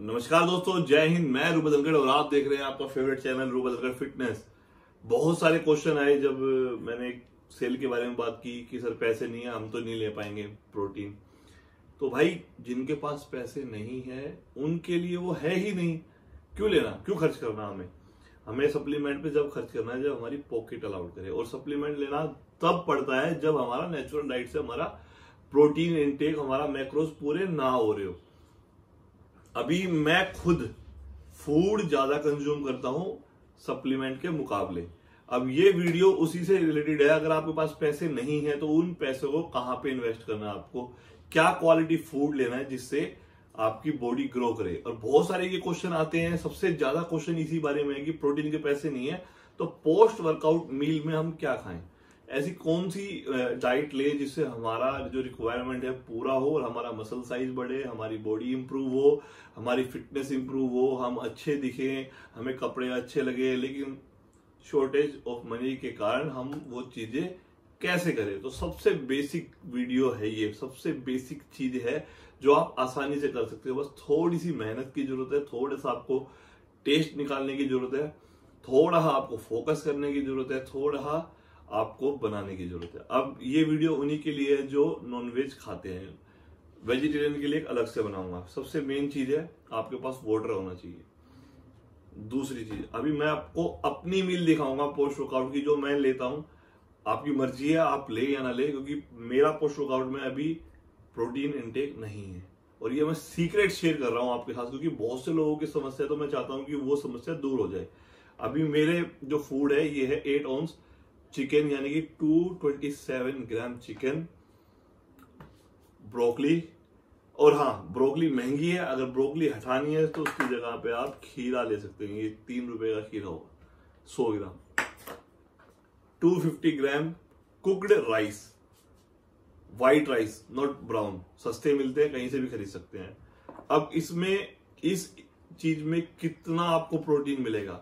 नमस्कार दोस्तों, जय हिंद। मैं रूबल धनकर और आप देख रहे हैं आपका favourite channel Rubal Dhankar fitness. बहुत सारे क्वेश्चन आए जब मैंने एक सेल के बारे में बात की कि सर पैसे नहीं है, हम तो नहीं ले पाएंगे प्रोटीन। तो भाई, जिनके पास पैसे नहीं है उनके लिए वो है ही नहीं, क्यों लेना, क्यों खर्च करना। हमें सप्लीमेंट पे जब खर्च करना है जब हमारी पॉकेट अलाउड करे, और सप्लीमेंट लेना तब पड़ता है जब हमारा नेचुरल डाइट से हमारा प्रोटीन इनटेक, हमारा मैक्रोज पूरे ना हो रहे हो। अभी मैं खुद फूड ज्यादा कंज्यूम करता हूं सप्लीमेंट के मुकाबले। अब ये वीडियो उसी से रिलेटेड है। अगर आपके पास पैसे नहीं है तो उन पैसों को कहां पे इन्वेस्ट करना है, आपको क्या क्वालिटी फूड लेना है जिससे आपकी बॉडी ग्रो करे। और बहुत सारे ये क्वेश्चन आते हैं, सबसे ज्यादा क्वेश्चन इसी बारे में है कि प्रोटीन के पैसे नहीं है तो पोस्ट वर्कआउट मील में हम क्या खाएं, ऐसी कौन सी डाइट ले जिससे हमारा जो रिक्वायरमेंट है पूरा हो और हमारा मसल साइज बढ़े, हमारी बॉडी इंप्रूव हो, हमारी फिटनेस इंप्रूव हो, हम अच्छे दिखें, हमें कपड़े अच्छे लगे। लेकिन शॉर्टेज ऑफ मनी के कारण हम वो चीजें कैसे करें, तो सबसे बेसिक वीडियो है ये, सबसे बेसिक चीज है जो आप आसानी से कर सकते हो। बस थोड़ी सी मेहनत की जरूरत है, थोड़ा सा आपको टेस्ट निकालने की जरूरत है, थोड़ा आपको फोकस करने की जरूरत है, थोड़ा आपको बनाने की जरूरत है। अब ये वीडियो उन्हीं के लिए है जो नॉनवेज खाते हैं, वेजिटेरियन के लिए एक अलग से बनाऊंगा। सबसे मेन चीज है आपके पास वाटर होना चाहिए। दूसरी चीज, अभी मैं आपको अपनी मील दिखाऊंगा पोस्ट वर्कआउट की जो मैं लेता हूं। आपकी मर्जी है आप ले या ना ले, क्योंकि मेरा पोस्ट वर्कआउट में अभी प्रोटीन इनटेक नहीं है। और ये मैं सीक्रेट शेयर कर रहा हूं आपके साथ क्योंकि बहुत से लोगों की समस्या, तो मैं चाहता हूं कि वो समस्या दूर हो जाए। अभी मेरे जो फूड है ये है 8 ounce चिकन, यानी कि 227 ग्राम चिकन, ब्रोकली। और हाँ, ब्रोकली महंगी है, अगर ब्रोकली हटानी है तो उसकी जगह पे आप खीरा ले सकते हैं। ये 3 रुपए का खीरा होगा 100 gram. 250 gram cooked rice, white rice, not brown, सस्ते मिलते हैं, कहीं से भी खरीद सकते हैं। अब इसमें, इस चीज में कितना आपको प्रोटीन मिलेगा,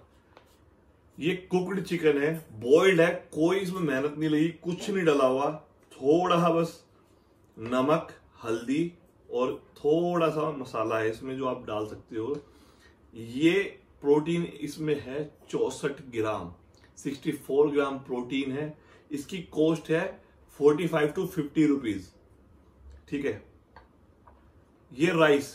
ये कुकड चिकन है, बॉइल्ड है, कोई इसमें मेहनत नहीं लगी, कुछ नहीं डाला हुआ, थोड़ा सा बस नमक, हल्दी और थोड़ा सा मसाला है इसमें जो आप डाल सकते हो। ये प्रोटीन इसमें है 64 ग्राम, 64 ग्राम प्रोटीन है। इसकी कॉस्ट है 45 to 50 रुपीज, ठीक है। ये राइस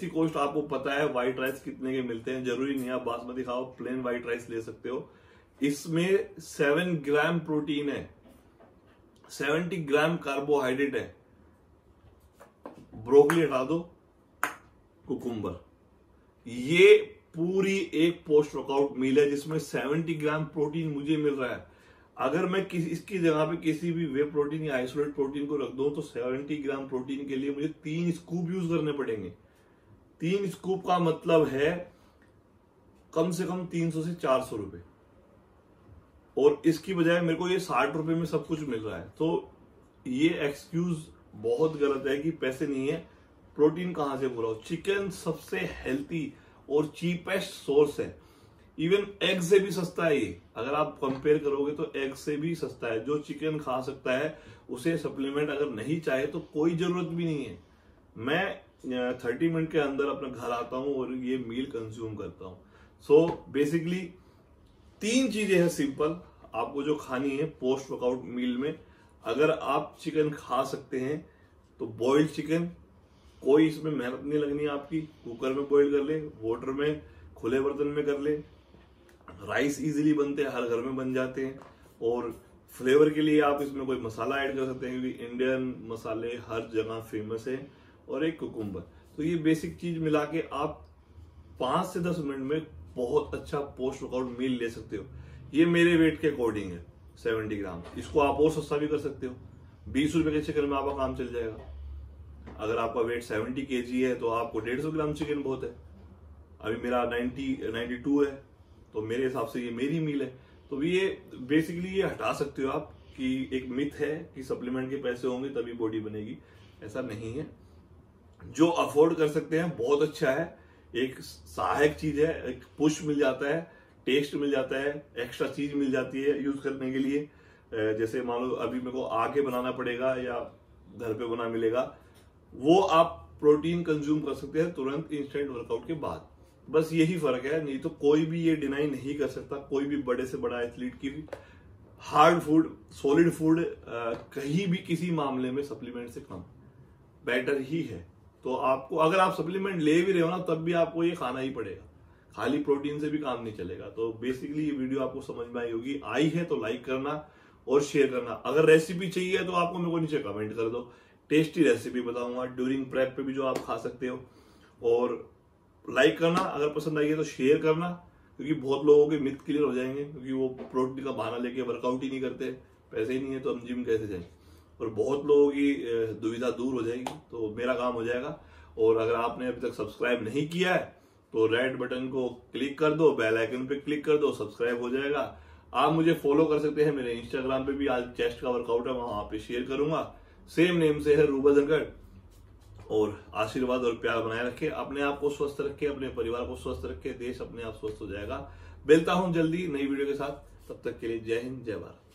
की कॉस्ट आपको पता है, वाइट राइस कितने के मिलते हैं, जरूरी नहीं आप बासमती खाओ, प्लेन वाइट राइस ले सकते हो। इसमें 7 ग्राम प्रोटीन है, 70 ग्राम कार्बोहाइड्रेट है। ब्रोकली हटा दो, कुकुम्बर। ये पूरी एक पोस्ट वर्कआउट मील है जिसमें 70 ग्राम प्रोटीन मुझे मिल रहा है। अगर मैं इसकी जगह पे किसी भी वे प्रोटीन या आइसोलेट प्रोटीन को रख दूं तो 70 ग्राम प्रोटीन के लिए मुझे 3 स्कूप यूज करने पड़ेंगे। 3 स्कूप का मतलब है कम से कम 300 से 400 रुपए, और इसकी बजाय मेरे को ये 60 रुपए में सब कुछ मिल रहा है। तो ये एक्सक्यूज बहुत गलत है कि पैसे नहीं है, प्रोटीन कहां से पूरा हो। चिकन सबसे हेल्थी और चीपेस्ट सोर्स है, इवन एग से भी सस्ता है ये। अगर आप कंपेयर करोगे तो एग से भी सस्ता है। जो चिकन खा सकता है उसे सप्लीमेंट अगर नहीं चाहे तो कोई जरूरत भी नहीं है। मैं 30 मिनट के अंदर अपने घर आता हूं और ये मील कंज्यूम करता हूं। सो बेसिकली 3 चीजें हैं सिंपल आपको जो खानी है पोस्ट वर्कआउट मील में। अगर आप चिकन खा सकते हैं तो बॉइल्ड चिकन, कोई इसमें मेहनत नहीं लगनी आपकी, कुकर में बॉइल कर ले, वाटर में, खुले बर्तन में कर ले। राइस इजीली बनते हैं, हर घर में बन जाते हैं। और फ्लेवर के लिए आप इसमें कोई मसाला ऐड कर सकते हैं क्योंकि इंडियन मसाले हर जगह फेमस है। और एक कुकुम्बर। तो ये बेसिक चीज मिला के आप 5 से 10 मिनट में बहुत अच्छा पोस्ट वर्कआउट मील ले सकते हो। ये मेरे वेट के अकॉर्डिंग है 70 ग्राम। इसको आप और सस्ता भी कर सकते हो, 20 रुपए के चिकन में आपका काम चल जाएगा। अगर आपका वेट 70 kg है तो आपको 150 ग्राम चिकन बहुत है। अभी मेरा 92 है, तो मेरे हिसाब से ये मेरी मील है। तो ये बेसिकली ये हटा सकते हो आप कि एक मिथ है कि सप्लीमेंट के पैसे होंगे तभी बॉडी बनेगी, ऐसा नहीं है। जो अफोर्ड कर सकते हैं बहुत अच्छा है, एक सहायक चीज है, एक पुश मिल जाता है, टेस्ट मिल जाता है, एक्स्ट्रा चीज मिल जाती है यूज करने के लिए। जैसे मान लो अभी मेरे को आके बनाना पड़ेगा या घर पे बना मिलेगा, वो आप प्रोटीन कंज्यूम कर सकते हैं तुरंत इंस्टेंट वर्कआउट के बाद। बस यही फर्क है, नहीं तो कोई भी ये डिनाई नहीं कर सकता, कोई भी बड़े से बड़ा एथलीट की हार्ड फूड, सॉलिड फूड कहीं भी किसी मामले में सप्लीमेंट से कम बेटर ही है। तो आपको अगर आप सप्लीमेंट ले भी रहे हो ना तब भी आपको ये खाना ही पड़ेगा, खाली प्रोटीन से भी काम नहीं चलेगा। तो बेसिकली ये वीडियो आपको समझ में आई होगी, आई है तो लाइक करना और शेयर करना। अगर रेसिपी चाहिए तो आपको मेरे को नीचे कमेंट कर दो, टेस्टी रेसिपी बताऊंगा ड्यूरिंग प्रेप पे भी जो आप खा सकते हो। और लाइक करना अगर पसंद आई है तो शेयर करना, क्योंकि बहुत लोगों के मिथ क्लियर हो जाएंगे, क्योंकि वो प्रोटीन का बहाना लेके वर्कआउट ही नहीं करते, पैसे ही नहीं है तो हम जिम कैसे जाएं, और बहुत लोगों की दुविधा दूर हो जाएगी। तो मेरा काम हो जाएगा। और अगर आपने अभी तक सब्सक्राइब नहीं किया है तो रेड बटन को क्लिक कर दो, बेल आइकन पे क्लिक कर दो, सब्सक्राइब हो जाएगा। आप मुझे फॉलो कर सकते हैं, मेरे इंस्टाग्राम पे भी आज चेस्ट का वर्कआउट है, वहां पे शेयर करूंगा, सेम नेम से है रूबल धनकर। और आशीर्वाद और प्यार बनाए रखें, अपने आप को स्वस्थ रखें, अपने परिवार को स्वस्थ रखें, देश अपने आप स्वस्थ हो जाएगा। मिलता हूं जल्दी नई वीडियो के साथ, तब तक के लिए जय हिंद जय भारत।